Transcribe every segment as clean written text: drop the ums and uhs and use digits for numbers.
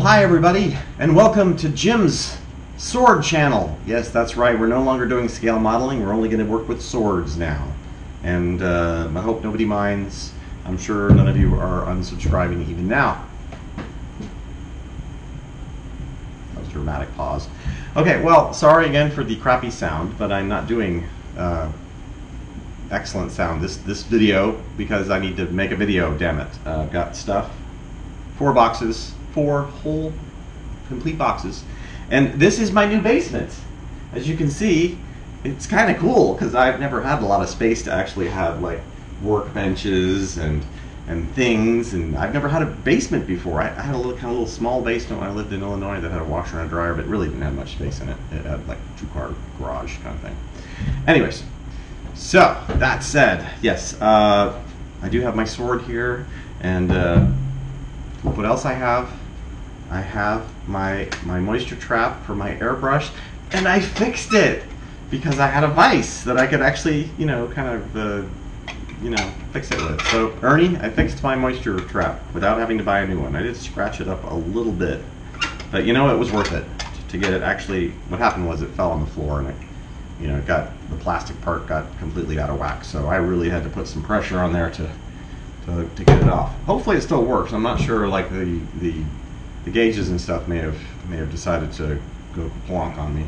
hi everybody, and welcome to Jim's sword channel. Yes, that's right, we're no longer doing scale modeling, we're only going to work with swords now. And I hope nobody minds. I'm sure none of you are unsubscribing even now. That was a dramatic pause. Okay, well, sorry again for the crappy sound, but I'm not doing excellent sound this video because I need to make a video, damn it. I've got stuff. Four boxes, four whole complete boxes, and this is my new basement. As you can see, it's kind of cool because I've never had a lot of space to actually have like workbenches and things, and I've never had a basement before. I had a little kind of small basement when I lived in Illinois that had a washer and a dryer, but really didn't have much space in it. It had like a two-car garage kind of thing. Anyways, so that said, yes, I do have my sword here, and what else I have? I have my moisture trap for my airbrush, and I fixed it because I had a vice that I could actually, you know, kind of, fix it with. So, Ernie, I fixed my moisture trap without having to buy a new one. I did scratch it up a little bit, but you know, it was worth it to get it. Actually, what happened was it fell on the floor, and it, you know, the plastic part got completely out of whack. So I really had to put some pressure on there to get it off. Hopefully it still works. I'm not sure, like the gauges and stuff may have decided to go plonk on me,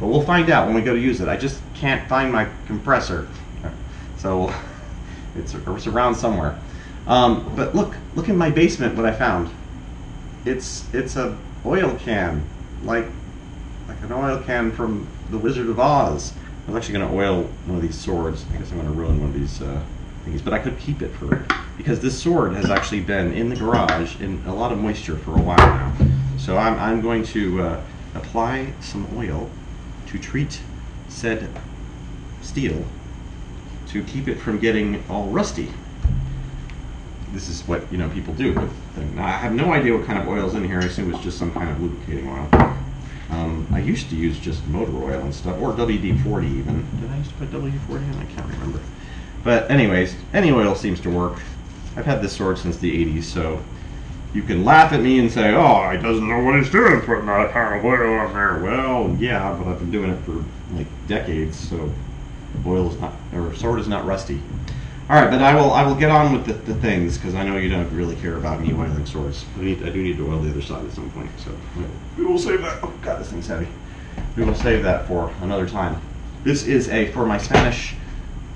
but we'll find out when we go to use it. I just can't find my compressor, so it's around somewhere. But look in my basement what I found. It's a oil can, like an oil can from the Wizard of Oz. I was actually going to oil one of these swords. I guess I'm going to ruin one of these things, but I could keep it because this sword has actually been in the garage in a lot of moisture for a while now. So I'm going to apply some oil to treat said steel to keep it from getting all rusty. This is what, you know, people do with things. Now, I have no idea what kind of oil's in here. I assume it's just some kind of lubricating oil. I used to use just motor oil and stuff, or WD-40 even. Did I used to put WD-40 in? I can't remember. But anyways, any oil seems to work. I've had this sword since the 80s, so you can laugh at me and say, oh, he doesn't know what he's doing putting that kind of oil on there. Well, yeah, but I've been doing it for like decades, so sword is not rusty. All right, but I will get on with the things, because I know you don't really care about me oiling swords. I do need to oil the other side at some point, so we will save that. Oh God, this thing's heavy. We will save that for another time. This is for my Spanish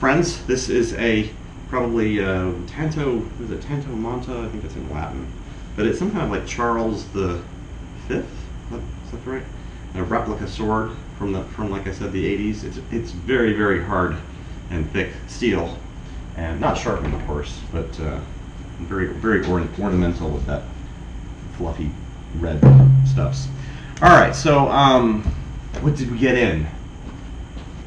friends, this is probably tanto, is it tanto monta? I think it's in Latin. But it's some kind of like Charles the Fifth, is that right? A replica sword from like I said, the 80s. It's very, very hard and thick steel, and not sharpened, of course, but very, very ornamental with that fluffy red stuffs. All right, so what did we get in?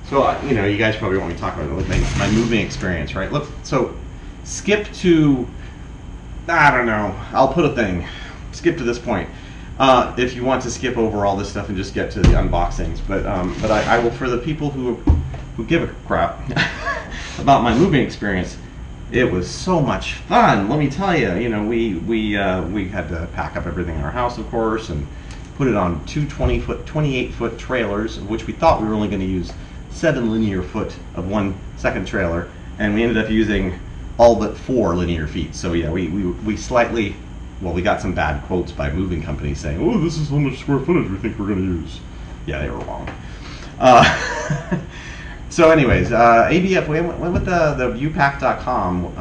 So, you know, you guys probably want me to talk about my moving experience, right? Look, so skip to, I don't know, I'll put a thing. Skip to this point. If you want to skip over all this stuff and just get to the unboxings. But I will, for the people who give a crap about my moving experience, it was so much fun, let me tell you. You know, we had to pack up everything in our house, of course, and put it on two 28-foot trailers, which we thought we were only going to use 7 linear foot of one second trailer, and we ended up using all but 4 linear feet. So yeah, we slightly, well, we got some bad quotes by moving companies saying, oh, this is how much square footage we think we're going to use. Yeah, they were wrong. So anyways, ABF, we went with the upack.com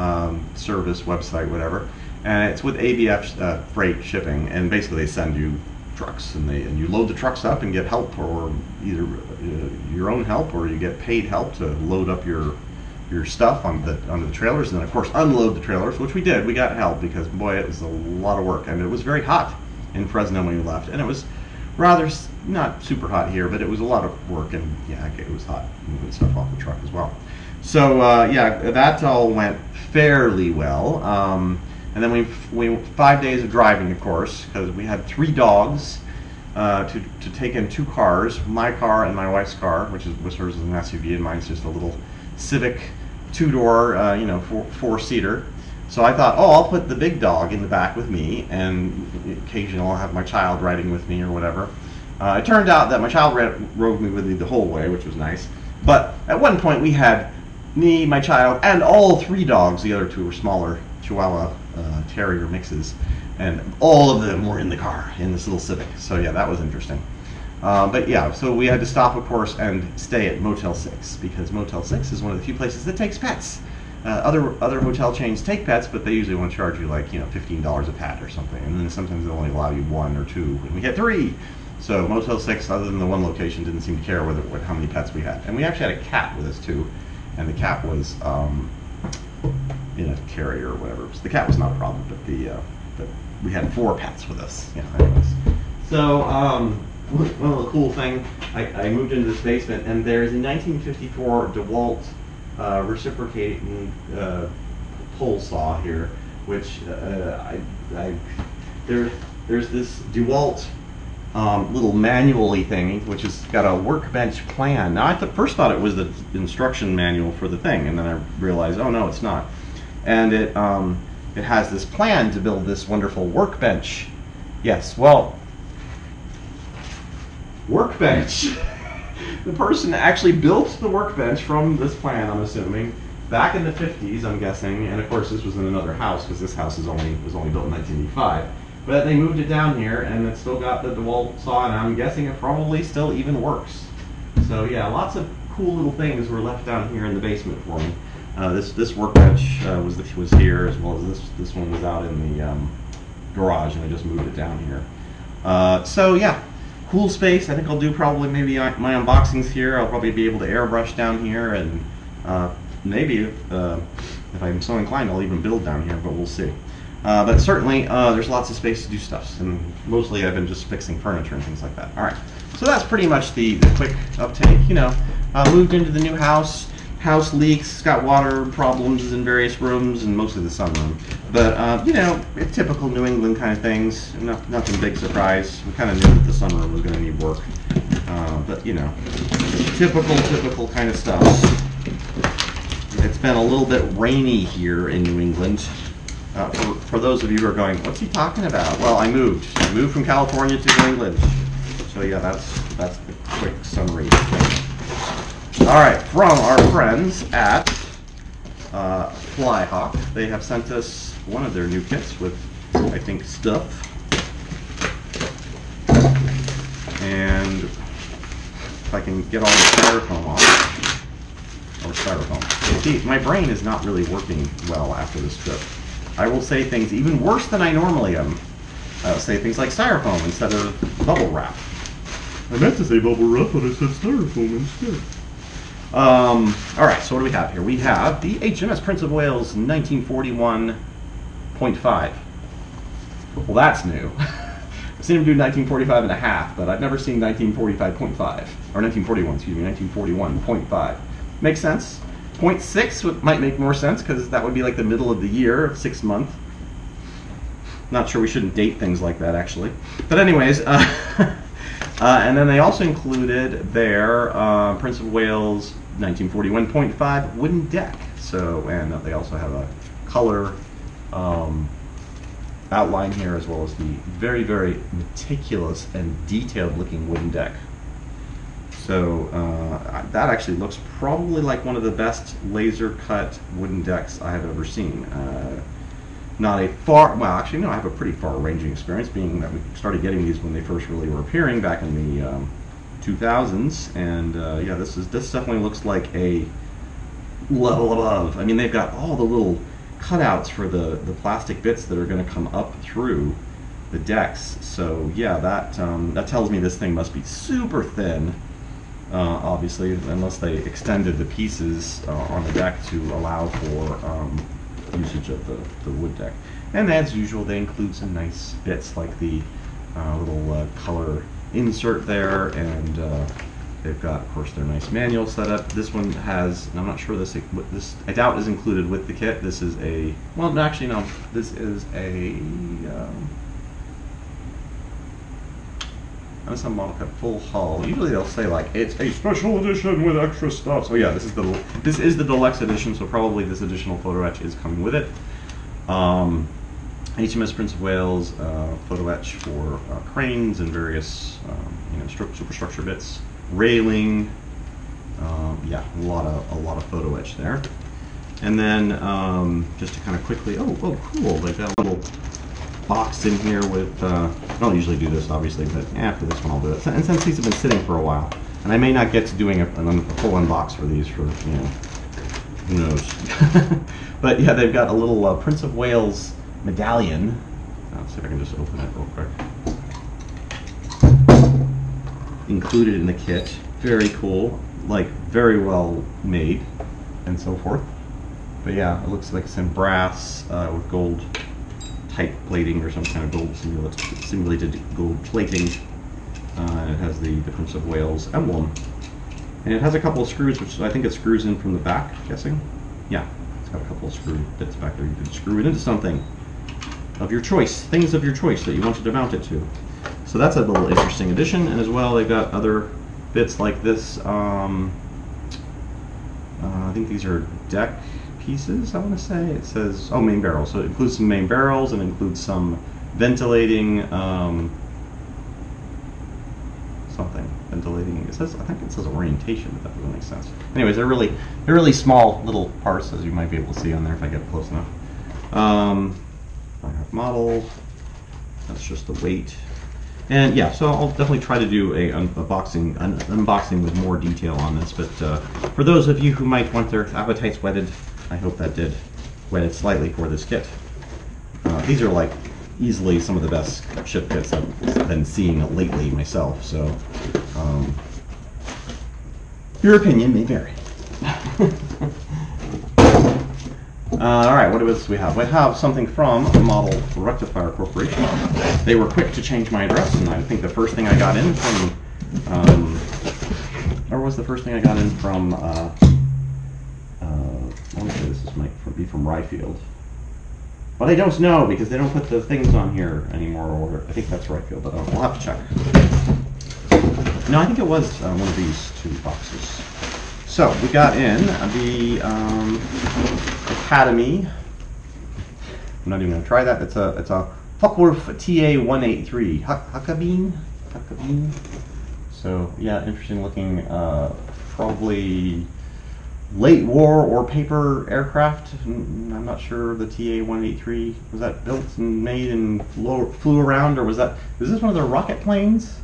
service website, whatever, and it's with ABF freight shipping, and basically they send you trucks, and you load the trucks up and get help, or either your own help, or you get paid help to load up your stuff onto the trailers, and then of course unload the trailers, which we did. We got help because boy, it was a lot of work, and it was very hot in Fresno when we left, and it was rather not super hot here, but it was a lot of work, and yeah, it was hot moving stuff off the truck as well. So yeah, that all went fairly well. And then we 5 days of driving, of course, because we had 3 dogs to take in 2 cars, my car and my wife's car, which hers is an SUV and mine's just a little Civic 2-door, you know, 4-seater. So I thought, oh, I'll put the big dog in the back with me, and occasionally I'll have my child riding with me or whatever. It turned out that my child rode me with me the whole way, which was nice. But at one point we had me, my child, and all three dogs. The other two were smaller Chihuahua Terrier mixes, and all of them were in the car, in this little Civic. So yeah, that was interesting. But yeah, so we had to stop, of course, and stay at Motel 6, because Motel 6 is one of the few places that takes pets. Other hotel chains take pets, but they usually want to charge you like, you know, $15 a pat or something, and then sometimes they'll only allow you one or two, and we had three. So Motel 6, other than the one location, didn't seem to care whether how many pets we had. And we actually had a cat with us too, and the cat was in a carrier or whatever. So the cat was not a problem, but the but we had four pets with us. Yeah, anyways. So one of the cool things, I moved into this basement, and there is a 1954 DeWalt reciprocating pole saw here, which there's this DeWalt little manually thingy, which has got a workbench plan. Now I first thought it was the instruction manual for the thing, and then I realized, oh no, it's not. And it has this plan to build this wonderful workbench. Yes, well, workbench. The person actually built the workbench from this plan, I'm assuming, back in the 50s, I'm guessing, and of course this was in another house, because this house was only built in 1985. But they moved it down here, and it's still got the DeWalt saw, and I'm guessing it probably still even works. So yeah, lots of cool little things were left down here in the basement for me. This workbench was here, as well as this one was out in the garage, and I just moved it down here. So yeah. Cool space. I think I'll do probably maybe my unboxings here. I'll probably be able to airbrush down here, and maybe if I'm so inclined, I'll even build down here, but we'll see. But certainly there's lots of space to do stuff, and mostly I've been just fixing furniture and things like that. All right, so that's pretty much the quick uptake. You know, moved into the new house. House leaks, got water problems in various rooms, and mostly the sunroom. But, you know, it's typical New England kind of things. Nothing big surprise. We kind of knew that the sunroom was going to need work. But, you know, typical kind of stuff. It's been a little bit rainy here in New England. For those of you who are going, what's he talking about? Well, I moved from California to New England. So, yeah, that's the quick summary. All right, from our friends at Flyhawk, they have sent us one of their new kits with, I think, stuff. And if I can get all the styrofoam off, or styrofoam. See, my brain is not really working well after this trip. I will say things even worse than I normally am. I'll say things like styrofoam instead of bubble wrap. I meant to say bubble wrap, but I said styrofoam instead. All right, so what do we have here? We have the HMS Prince of Wales 1941.5. Well, that's new. I've seen him do 1945.5, but I've never seen 1945.5, or 1941, excuse me, 1941.5. Makes sense. 0.6 might make more sense, because that would be like the middle of the year, 6 month. Not sure we shouldn't date things like that, actually. But anyways, and then they also included their Prince of Wales 1941.5 wooden deck. So, and they also have a color outline here, as well as the very, very meticulous and detailed looking wooden deck. So that actually looks probably like one of the best laser cut wooden decks I have ever seen. Not a far, well actually no, I have a pretty far ranging experience, being that we started getting these when they first really were appearing back in the 2000s, and yeah, this definitely looks like a level above. I mean, they've got all the little cutouts for the plastic bits that are going to come up through the decks, so yeah, that tells me this thing must be super thin, obviously, unless they extended the pieces on the deck to allow for usage of the wood deck. And as usual, they include some nice bits like the little color insert there, and they've got, of course, their nice manual setup. This one has, and I'm not sure this I doubt is included with the kit. This is a, well, actually no, this is a MSM Model Cup full haul. Usually they'll say like it's a special edition with extra stuff. So yeah, this is the deluxe edition. So probably this additional photo etch is coming with it. HMS Prince of Wales photo etch for cranes and various superstructure bits, railing. Yeah, a lot of photo etch there. And then just to kind of quickly, oh cool, they've got a little box in here with, I don't usually do this obviously, but after this one I'll do it. And since these have been sitting for a while, and I may not get to doing a full unbox for these for, who knows. But yeah, they've got a little Prince of Wales medallion. Let's see if I can just open it real quick. Included in the kit, very cool, like very well made and so forth. But yeah, it looks like it's in brass with gold type plating or some kind of gold simulated gold plating. It has the Prince of Wales emblem. And it has a couple of screws, which I think it screws in from the back, I'm guessing. Yeah, it's got a couple of screw bits back there. You can screw it into something of your choice, things of your choice that you wanted to mount it to. So that's a little interesting addition. And as well, they've got other bits like this. I think these are deck pieces, I want to say. It says, oh, main barrels. So it includes some main barrels and includes some ventilating something. Ventilating, it says, I think it says orientation, but that doesn't make sense. Anyways, they're really small little parts, as you might be able to see on there if I get close enough. I have model, that's just the weight. And yeah, so I'll definitely try to do an unboxing with more detail on this, but for those of you who might want their appetites whetted, I hope that did wet it slightly for this kit. These are like easily some of the best ship kits I've been seeing lately myself, so your opinion may vary. Alright, what else do we have? We have something from Model Rectifier Corporation. They were quick to change my address, and I think the first thing I got in from, I want to say this might be from Rye Field. But I don't know, because they don't put the things on here anymore, or I think that's Rye Field, but we'll have to check. No, I think it was one of these two boxes. So, we got in the Academy. I'm not even going to try that. It's a Fokker TA-183. Huckabein? Huckabein? So, yeah, interesting looking, probably late war or paper aircraft. I'm not sure the TA-183. Was that built and made and flew around, or was that... Is this one of the rocket planes?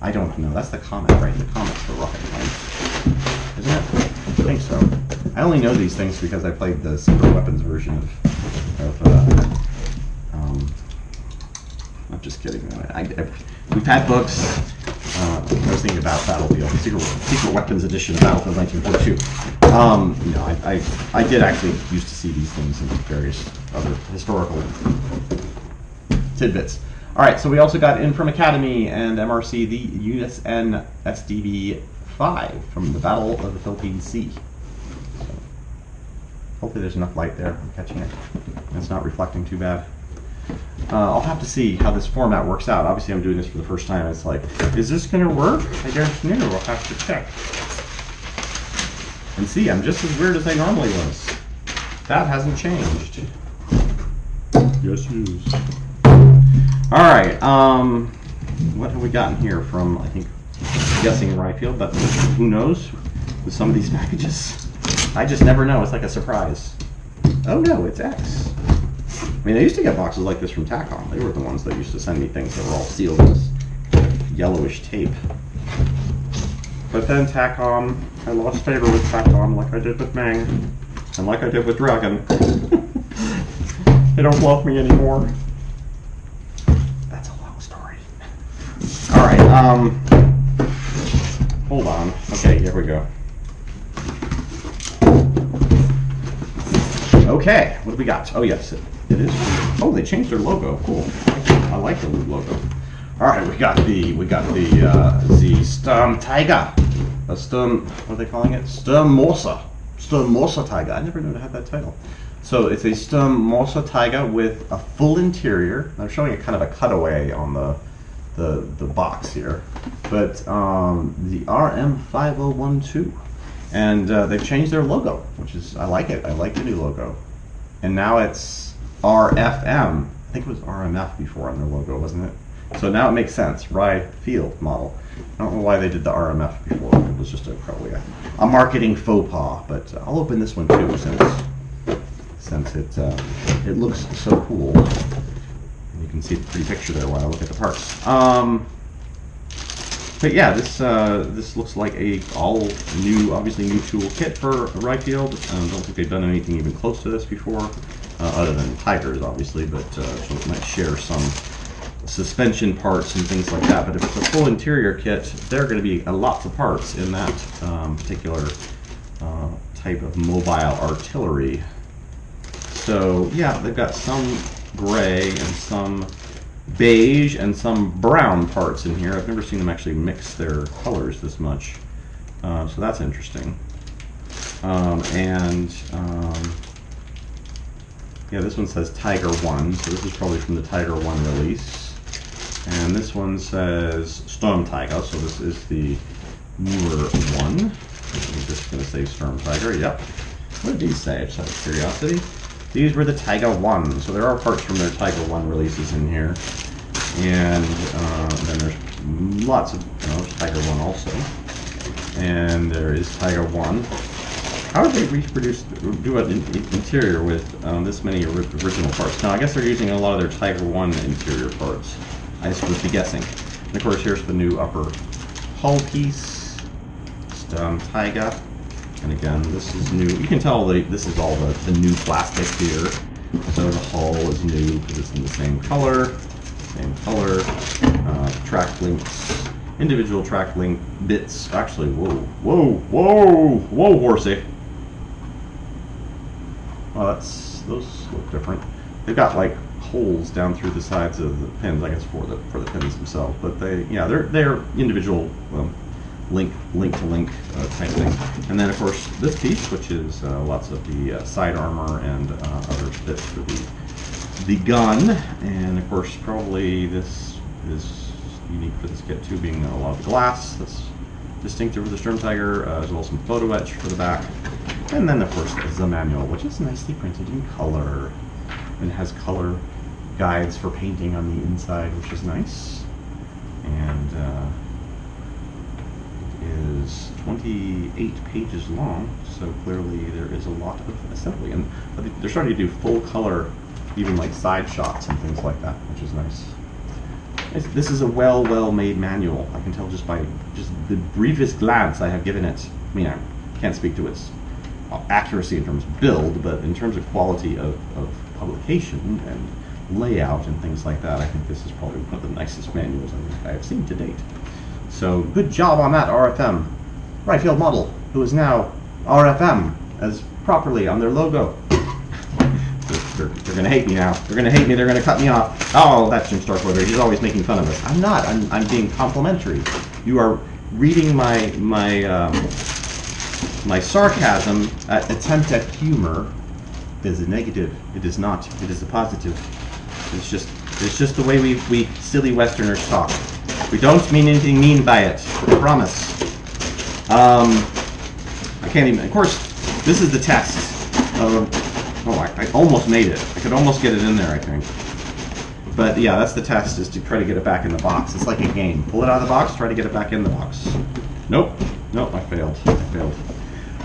I don't know. That's the Comet, right? The Comet's the rocket plane. Isn't it? I think so. I only know these things because I played the Super Weapons version of I'm just kidding. We've had books. I was thinking about Battlefield, Secret Weapons Edition of Battlefield 1942. I did actually used to see these things in various other historical tidbits. Alright, so we also got in from Academy and MRC the USN SDB 5 from the Battle of the Philippine Sea. So, hopefully there's enough light there. I'm catching it. It's not reflecting too bad. I'll have to see how this format works out. Obviously I'm doing this for the first time. It's like, is this going to work? I don't know. I'll have to check. And see, I'm just as weird as I normally was. That hasn't changed. Yes, it is. Alright, what have we gotten here from, I think, guessing Rye Field, but who knows with some of these packages. I just never know. It's like a surprise. Oh no, it's X. I mean, I used to get boxes like this from TACOM. They were the ones that used to send me things that were all sealed in this yellowish tape. But then TACOM, I lost favor with TACOM like I did with Mang, and like I did with Dragon. They don't love me anymore. That's a long story. Alright, hold on. Okay, here we go. Okay, what do we got? Oh, yes, it is. Oh, they changed their logo. Cool. I like the logo. All right, we got the Sturmmörser Tiger. A Sturm. What are they calling it? Sturmmörser. Sturmmörser Tiger. I never knew it had that title. So it's a Sturmmörser Tiger with a full interior. I'm showing a kind of a cutaway on the box here, but the RM5012, and they've changed their logo, which is, I like it. I like the new logo, and now it's RFM. I think it was RMF before on their logo, wasn't it? So now it makes sense. Rye Field Model. I don't know why they did the RMF before. It was just probably a marketing faux pas. But I'll open this one too, since it looks so cool. You can see the pretty picture there while I look at the parts. But yeah, this looks like a obviously new tool kit for Rye Field. I don't think they've done anything even close to this before, other than Tigers, obviously. But so it might share some suspension parts and things like that. But if it's a full interior kit, there are going to be lots of parts in that particular type of mobile artillery. So yeah, they've got some gray and some beige and some brown parts in here. I've never seen them actually mix their colors this much, so that's interesting. Yeah, this one says Tiger 1, so this is probably from the Tiger 1 release. And this one says Sturm Tiger, so this is the newer one. I'm just going to say Sturm Tiger, yep. What did these say, just out of curiosity? These were the Tiger 1, so there are parts from their Tiger 1 releases in here. And then there's lots of, there's Tiger 1 also. And there is Tiger 1. How did they reproduce, do an interior with this many original parts? Now, I guess they're using a lot of their Tiger 1 interior parts. I just would be guessing. And of course, here's the new upper hull piece, Sturm Tiger. And again, this is new. You can tell that this is all the new plastic here. So the hull is new because it's in the same color. Track links, individual track link bits. Actually, whoa, horsey. Well, those look different. They've got like holes down through the sides of the pins, I guess, for the pins themselves. But they're individual. Link-to-link type thing. And then, of course, this piece, which is lots of the side armor and other bits for the gun. And, of course, probably this is unique for this kit, too, being a lot of glass that's distinctive for the Sturm Tiger, as well as some photo etch for the back. And then, of course, is the manual, which is nicely printed in color. And has color guides for painting on the inside, which is nice. And, is 28 pages long, so clearly there is a lot of assembly, and they're starting to do full color, even like side shots and things like that, which is nice. This is a well made manual. I can tell just by the briefest glance I have given it. I mean, I can't speak to its accuracy in terms of build, but in terms of quality of publication and layout and things like that, I think this is probably one of the nicest manuals I have seen to date. So good job on that, RFM. Rye Field Model, who is now RFM, as properly on their logo. They're going to hate me now. They're going to hate me. They're going to cut me off. Oh, that's Jim Starkweather. He's always making fun of us. I'm not. I'm being complimentary. You are reading my sarcasm, attempt at humor, is a negative. It is not. It is a positive. It's just the way we silly Westerners talk. We don't mean anything mean by it, I promise. I can't even, of course, this is the test. I almost made it. I could almost get it in there, I think. But yeah, that's the test, is to try to get it back in the box. It's like a game. Pull it out of the box, try to get it back in the box. Nope, I failed.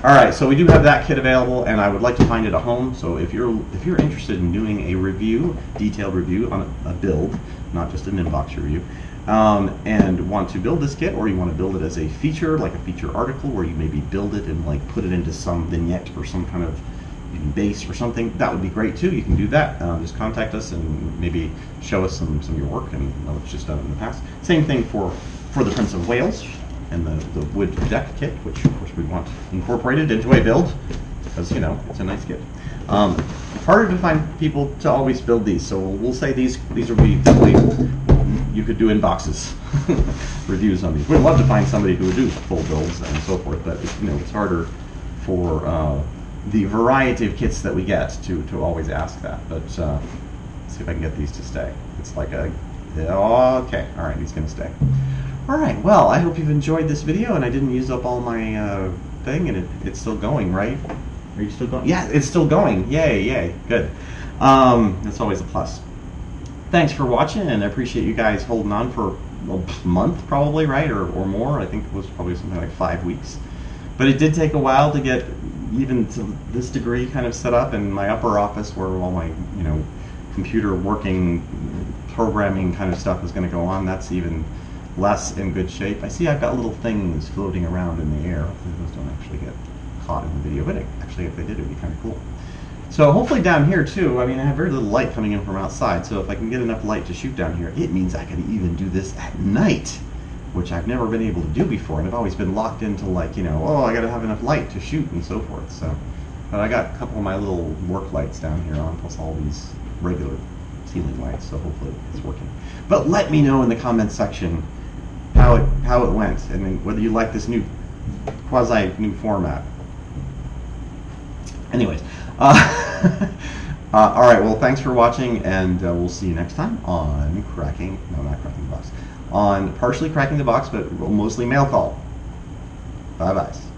All right, so we do have that kit available, and I would like to find it a home. So if you're interested in doing a review, detailed review on a build, not just an inbox review, and want to build this kit, or you want to build it as a feature, like a feature article, where you maybe build it and like put it into some vignette or some kind of base or something, that would be great too. You can do that. Just contact us and maybe show us some of your work and what's just done in the past. Same thing for the Prince of Wales and the wood deck kit, which of course we want incorporated into a build, because it's a nice kit. It's harder to find people to always build these, so we'll say these will be definitely. You could do inboxes, reviews on these. We'd love to find somebody who would do full builds and so forth, but it's harder for the variety of kits that we get to always ask that. But let's see if I can get these to stay. It's like okay, all right, he's gonna stay. All right, well, I hope you've enjoyed this video, and I didn't use up all my thing, and it's still going, right? Are you still going? Yeah, it's still going. Yay, yay. Good. That's always a plus. Thanks for watching, and I appreciate you guys holding on for a month probably, right? Or more. I think it was probably something like 5 weeks. But it did take a while to get even to this degree kind of set up, and my upper office where all my, you know, computer working, programming kind of stuff is going to go on, that's even less in good shape. I see I've got little things floating around in the air. Hopefully those don't actually get caught in the video, but actually if they did, it would be kind of cool. So hopefully down here too, I mean, I have very little light coming in from outside, so if I can get enough light to shoot down here, it means I can even do this at night, which I've never been able to do before, and I've always been locked into, like, you know, oh, I gotta have enough light to shoot and so forth. So, but I got a couple of my little work lights down here on, plus all these regular ceiling lights, so hopefully it's working. But let me know in the comments section how it went, and whether you like this new quasi-new format. Anyways, alright, well, thanks for watching, and we'll see you next time on partially cracking the box, but mostly Mail Call. Bye-byes.